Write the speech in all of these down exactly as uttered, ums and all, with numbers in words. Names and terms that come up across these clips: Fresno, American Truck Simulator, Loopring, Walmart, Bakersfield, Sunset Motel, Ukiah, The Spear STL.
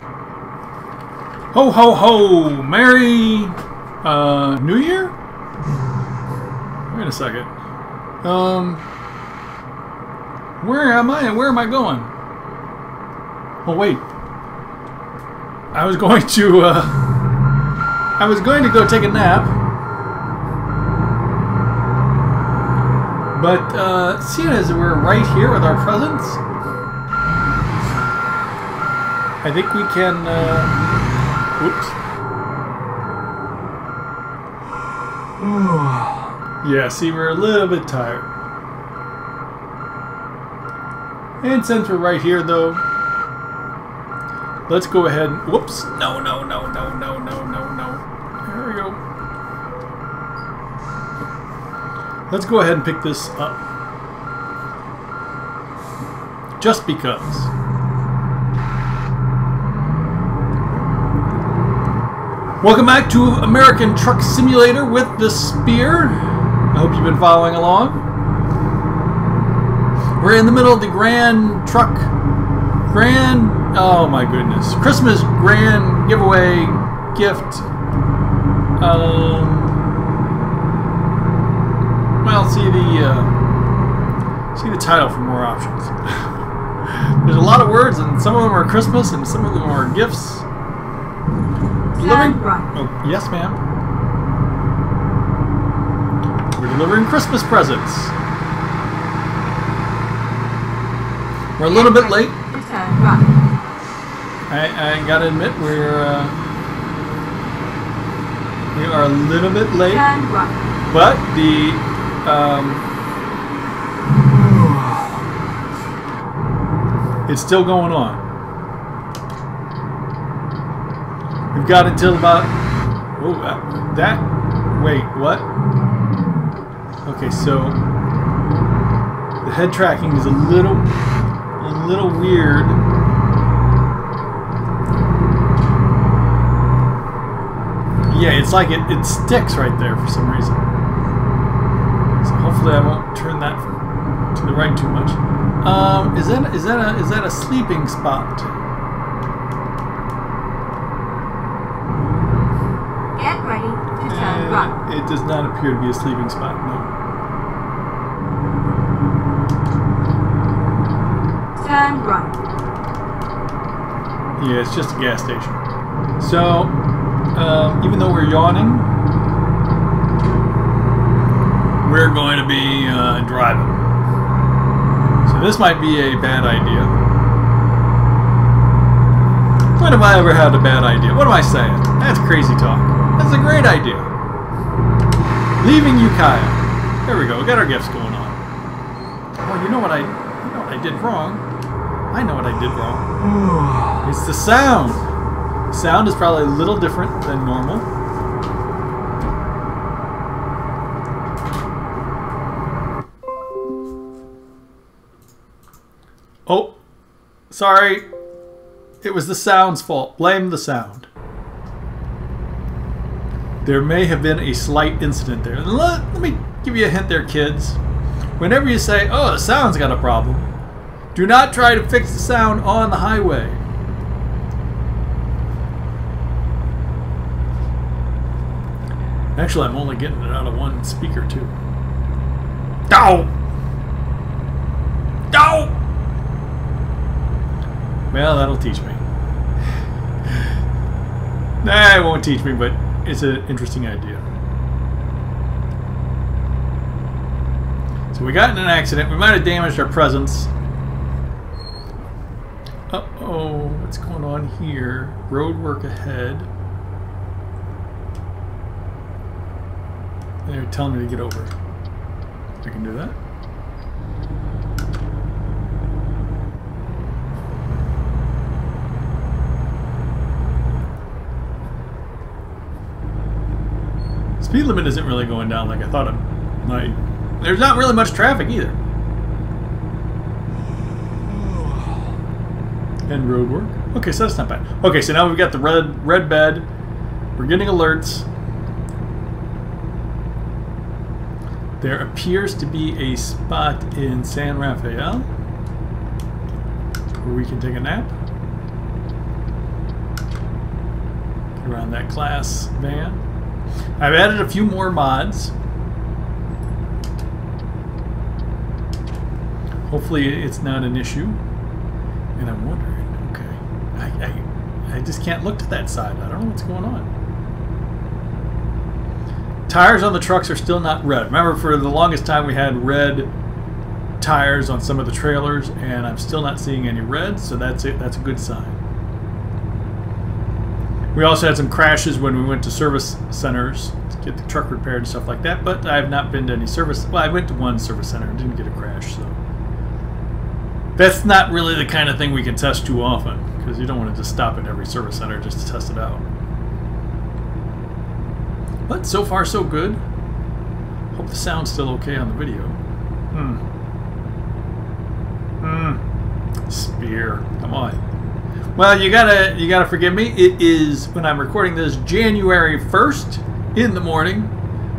Ho, ho, ho! Merry uh, New Year? Wait a second. Um, where am I and where am I going? Oh, wait. I was going to, uh, I was going to go take a nap. But, uh, seeing as we're right here with our presents, I think we can, uh, whoops. Yeah, see, we're a little bit tired. And since we're right here, though, let's go ahead and, whoops, no, no, no, no, no, no, no, no. There we go. Let's go ahead and pick this up. Just because. Welcome back to American Truck Simulator with the Spear. I hope you've been following along. We're in the middle of the Grand Truck, Grand Oh my goodness. Christmas grand giveaway gift. Um, well, see the uh, see the title for more options. There's a lot of words, and some of them are Christmas, and some of them are gifts. Delivering, oh, yes, ma'am. We're delivering Christmas presents. We're a little bit late. I, I gotta admit, we're uh, we are a little bit late, but the um, it's still going on. We've got until about oh uh, that. Wait, what? Okay, so the head tracking is a little a little weird. Yeah, it's like it, it sticks right there for some reason. So hopefully I won't turn that to the right too much. Um, is that is that a is that a sleeping spot? Get ready to turn right. It does not appear to be a sleeping spot. No. Turn right. Yeah, it's just a gas station. So. Um, even though we're yawning, we're going to be uh, driving. So this might be a bad idea. When have I ever had a bad idea? What am I saying? That's crazy talk. That's a great idea. Leaving Ukiah. There we go. We got our gifts going on. Well, you know what I, you know what I did wrong. I know what I did wrong. It's the sound. Sound is probably a little different than normal. Oh, sorry. It was the sound's fault. Blame the sound. There may have been a slight incident there. Let, let me give you a hint there, kids. Whenever you say, oh, the sound's got a problem, do not try to fix the sound on the highway. Actually, I'm only getting it out of one speaker, too. Ow! Ow! Well, that'll teach me. Nah, it won't teach me, but it's an interesting idea. So we got in an accident. We might have damaged our presents. Uh-oh, what's going on here? Road work ahead. They're telling me to get over. I can do that. Speed limit isn't really going down like I thought it might. There's not really much traffic either. And road work. Okay, so that's not bad. Okay, so now we've got the red red bed. We're getting alerts. There appears to be a spot in San Rafael where we can take a nap. on that class van. I've added a few more mods. Hopefully it's not an issue. And I'm wondering, okay, I, I, I just can't look to that side. I don't know what's going on. Tires on the trucks are still not red. Remember, for the longest time we had red tires on some of the trailers, and I'm still not seeing any red, so that's it. That's a good sign. We also had some crashes when we went to service centers to get the truck repaired and stuff like that, but I have not been to any service. Well, I went to one service center and didn't get a crash, so that's not really the kind of thing we can test too often, because you don't want to just stop at every service center just to test it out. But so far so good. Hope the sound's still okay on the video. Hmm. Hmm. Spear. Come on. Well, you gotta you gotta forgive me. It is, when I'm recording this, January first in the morning,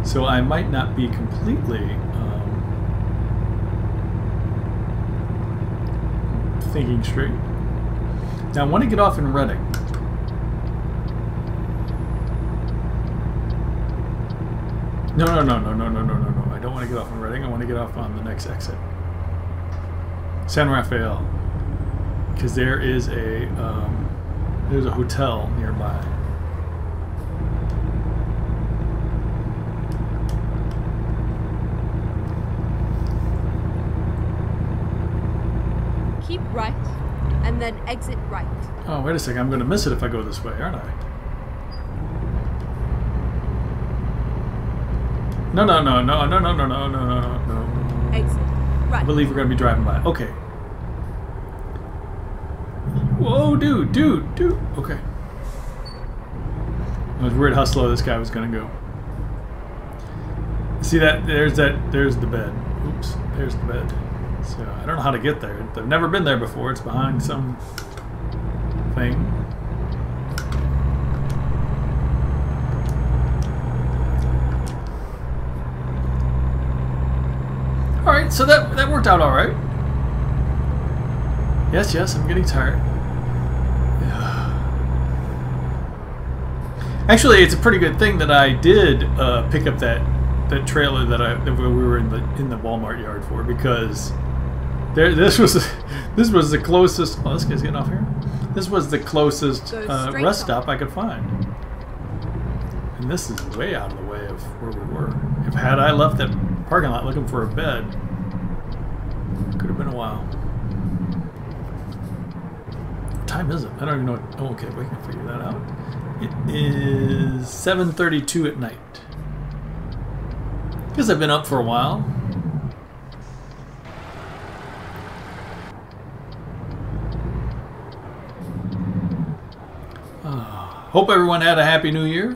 so I might not be completely um, thinking straight. Now I want to get off in Reading. No, no, no, no, no, no, no, no, no. I don't want to get off in Reading. I want to get off on the next exit, San Rafael. Because there is a um, there's a hotel nearby. Keep right, and then exit right. Oh, wait a second! I'm going to miss it if I go this way, aren't I? No, no, no, no, no, no, no, no, no, no, no. Exit right. I believe we're going to be driving by. Okay. Whoa, dude, dude, dude. Okay. I was worried how slow this guy was gonna go. See that? There's that. There's the bed. Oops. There's the bed. So I don't know how to get there. I've never been there before. It's behind some thing. All right. So that that worked out all right. Yes, yes. I'm getting tired. Actually, it's a pretty good thing that I did uh, pick up that that trailer that I that we were in the in the Walmart yard for, because there this was this was the closest. Oh, this guy's getting off here. This was the closest uh, rest stop I could find, and this is way out of the way of where we were. If had I left that parking lot looking for a bed, it could have been a while. What time is it? I don't even know. Oh, okay, we can figure that out. It is seven thirty-two at night. Because I've been up for a while. Oh, hope everyone had a Happy New Year.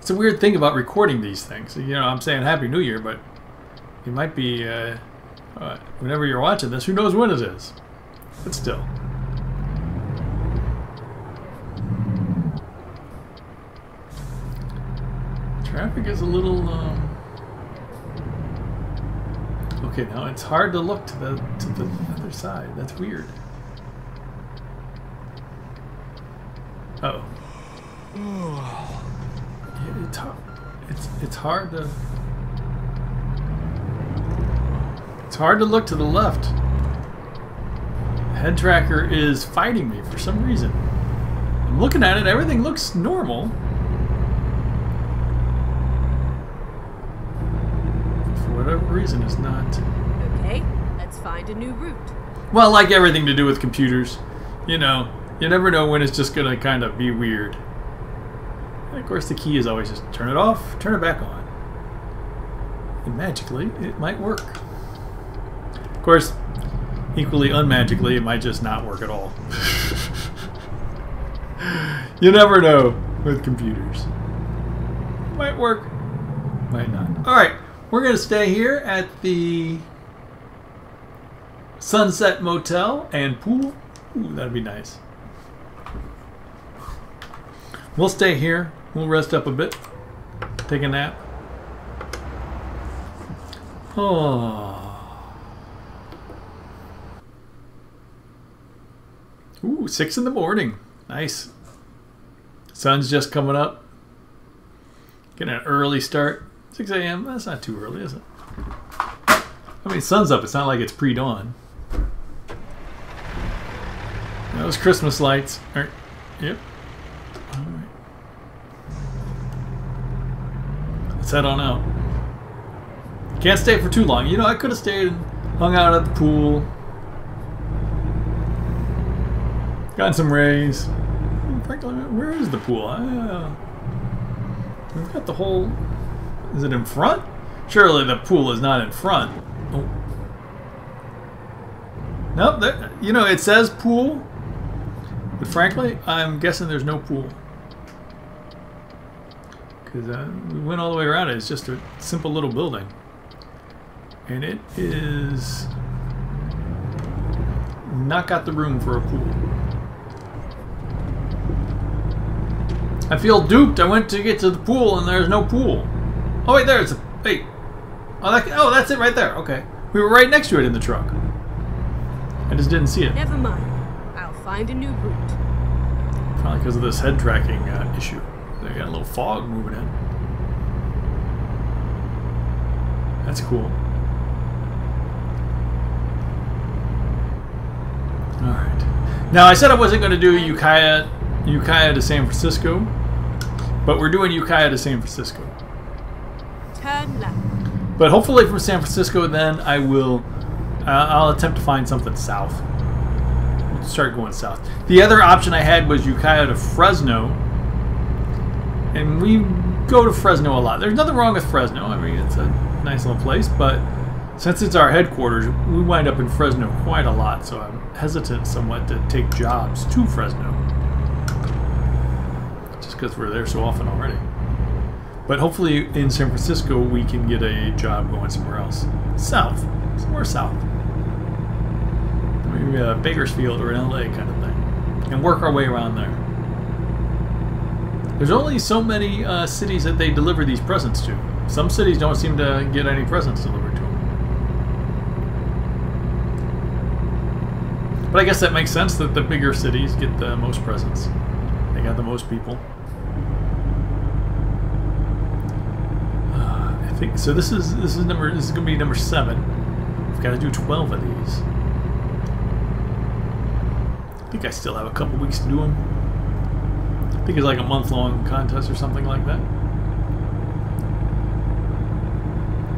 It's a weird thing about recording these things. You know, I'm saying Happy New Year, but it might be uh, uh, whenever you're watching this, who knows when it is. But still. Traffic is a little. Um... Okay, now it's hard to look to the to the other side. That's weird. Uh oh. Yeah, it's hard. It's it's hard to. It's hard to look to the left. The head tracker is fighting me for some reason. I'm looking at it. Everything looks normal. Reason is not. Okay, let's find a new route. Well, like everything to do with computers, you know, you never know when it's just gonna kind of be weird. And of course the key is always just turn it off, turn it back on. And magically, it might work. Of course, equally unmagically, it might just not work at all. You never know with computers. Might work, might not. All right. We're going to stay here at the Sunset Motel and pool. Ooh, that'd be nice. We'll stay here. We'll rest up a bit. Take a nap. Oh. Ooh, six in the morning. Nice. Sun's just coming up. Getting an early start. six A M That's not too early, is it? I mean, sun's up. It's not like it's pre-dawn. Those Christmas lights aren't... Yep. All right. Let's head on out. Can't stay for too long. You know, I could have stayed and hung out at the pool. Gotten some rays. Frankly, where is the pool? I, uh, we've got the whole... Is it in front? Surely the pool is not in front. Oh. Nope. There, you know, it says pool. But frankly, I'm guessing there's no pool. Because uh, we went all the way around it. It's just a simple little building. And it is... Not got the room for a pool. I feel duped. I went to get to the pool and there's no pool. Oh, wait, there's a... Wait. Oh, that, oh, that's it right there. Okay. We were right next to it in the truck. I just didn't see it. Never mind. Find a new route. Probably because of this head tracking uh, issue. They got a little fog moving in. That's cool. Alright. Now I said I wasn't going to do Ukiah, Ukiah to San Francisco, but we're doing Ukiah to San Francisco. Turn left. But hopefully from San Francisco then I will, uh, I'll attempt to find something south. Start going south. The other option I had was Ukiah to Fresno, and we go to Fresno a lot. There's nothing wrong with Fresno. I mean, it's a nice little place, but since it's our headquarters, we wind up in Fresno quite a lot, so I'm hesitant somewhat to take jobs to Fresno just because we're there so often already. But hopefully in San Francisco we can get a job going somewhere else south, somewhere south. Maybe a Bakersfield or an L A kind of thing. And work our way around there. There's only so many uh, cities that they deliver these presents to. Some cities don't seem to get any presents delivered to them. But I guess that makes sense that the bigger cities get the most presents. They got the most people. Uh, I think so. This is this is number. This is going to be number seven. We've got to do twelve of these. I think I still have a couple weeks to do them. I think it's like a month-long contest or something like that.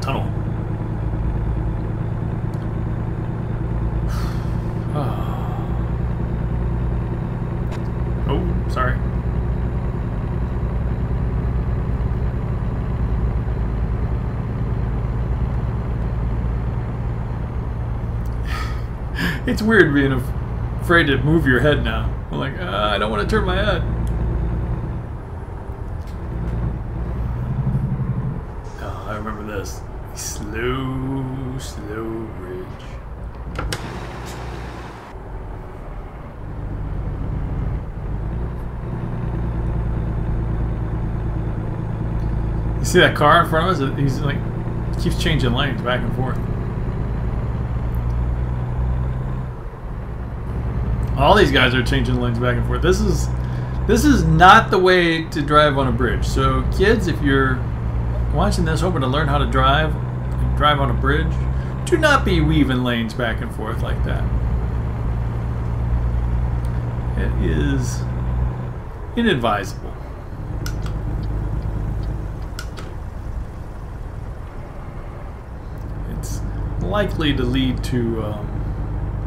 Tunnel. Oh, sorry. It's weird being a... afraid to move your head now. I'm like, uh, I don't want to turn my head. Oh, I remember this. Slow, slow ridge. You see that car in front of us? He's like, keeps changing lanes back and forth. All these guys are changing lanes back and forth. This is this is not the way to drive on a bridge. So kids, if you're watching this hoping to learn how to drive, drive on a bridge, do not be weaving lanes back and forth like that. It is inadvisable. It's likely to lead to um,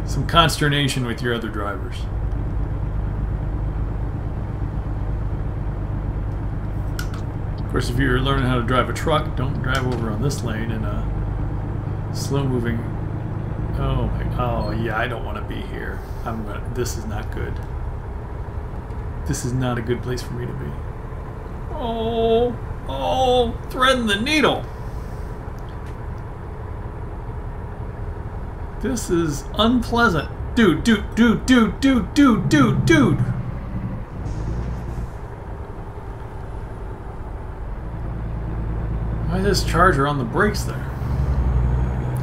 some consternation with your other drivers. Of course, if you're learning how to drive a truck, don't drive over on this lane in a slow-moving. Oh my! Oh yeah, I don't want to be here. I'm gonna. This is not good. This is not a good place for me to be. Oh, oh! Threading the needle. This is unpleasant. Dude, dude, dude, dude, dude, dude, dude, dude. Why is this charger on the brakes there?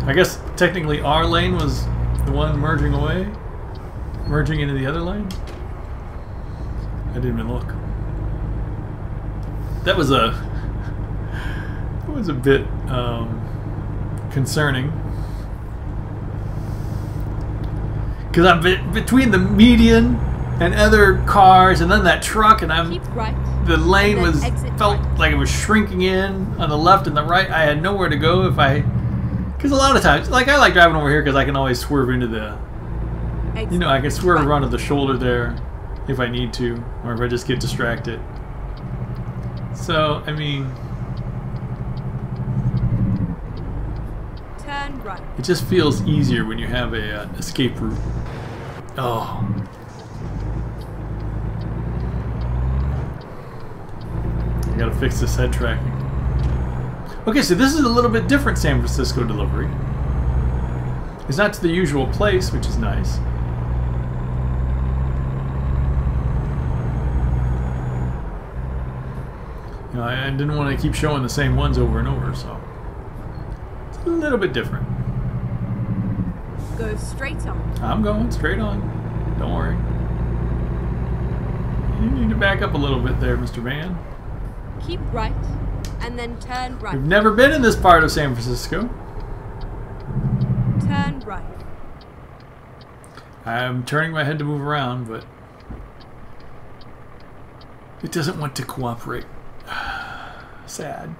I guess technically our lane was the one merging away, merging into the other lane. I didn't even look. that was a that was a bit um, concerning, because I'm be between the median and other cars, and then that truck, and I'm right. the lane was felt right. like it was shrinking in on the left and the right. I had nowhere to go if I, because a lot of times, like I like driving over here because I can always swerve into the, exit you know, I can swerve right. around to the shoulder there if I need to, or if I just get distracted. So, I mean, turn right. It just feels easier when you have a uh, escape route. Oh. I gotta fix this head tracking. Okay, so this is a little bit different San Francisco delivery. It's not to the usual place, which is nice. You know, I didn't want to keep showing the same ones over and over, so it's a little bit different. Go straight on. I'm going straight on. Don't worry. You need to back up a little bit there, Mister Van. Keep right, and then turn right. We've never been in this part of San Francisco. Turn right. I'm turning my head to move around, but it doesn't want to cooperate. Sad.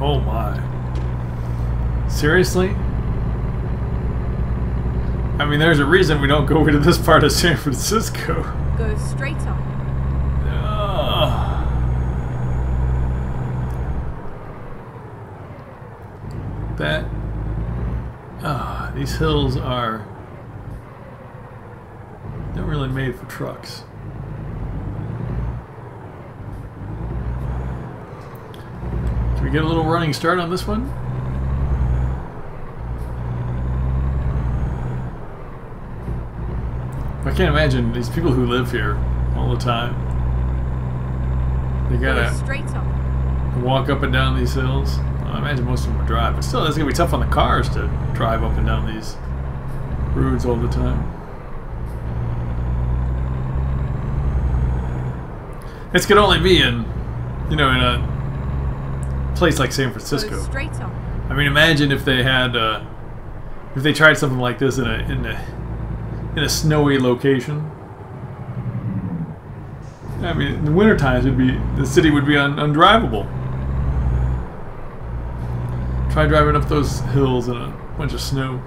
Oh my. Seriously? I mean, there's a reason we don't go into this part of San Francisco. Go straight on. That ah, these hills are not really made for trucks. Can we get a little running start on this one? I can't imagine these people who live here all the time. They gotta walk up and down these hills. I imagine most of them would drive, but still, it's going to be tough on the cars to drive up and down these roads all the time. This could only be in, you know, in a place like San Francisco. I mean, imagine if they had, uh, if they tried something like this in a in a in a snowy location. I mean, in the winter times, it'd be the city would be un undrivable. Try driving up those hills in a bunch of snow.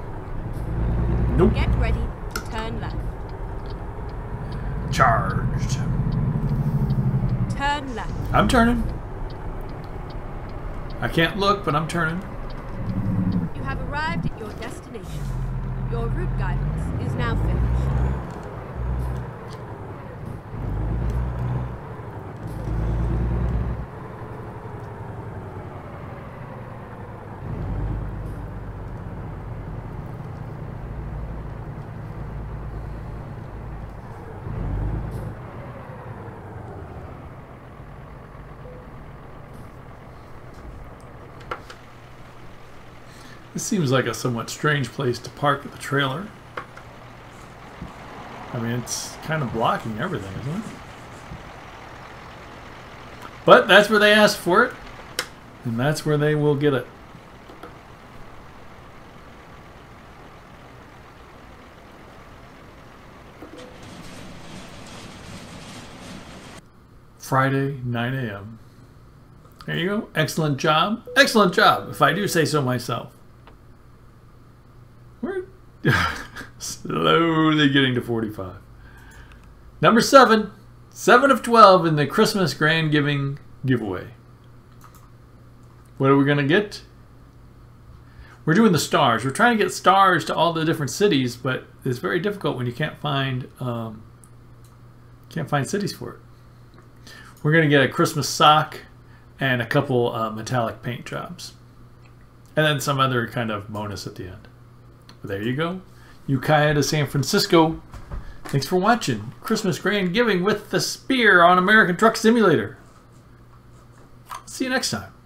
Nope. Get ready. Turn left. Charged. Turn left. I'm turning. I can't look, but I'm turning. You have arrived at your destination. Your route guidance is now finished. This seems like a somewhat strange place to park the trailer. I mean, it's kind of blocking everything, isn't it? But that's where they asked for it, and that's where they will get it. Friday, nine A M There you go. Excellent job. Excellent job, if I do say so myself. Slowly getting to forty-five. Number seven. seven of twelve in the Christmas Grand Giving giveaway. What are we going to get? We're doing the stars. We're trying to get stars to all the different cities, but it's very difficult when you can't find um, can't find cities for it. We're going to get a Christmas sock and a couple uh, metallic paint jobs. And then some other kind of bonus at the end. There you go. Ukiah to San Francisco. Thanks for watching. Christmas Grand Giving with the Spear on American Truck Simulator. See you next time.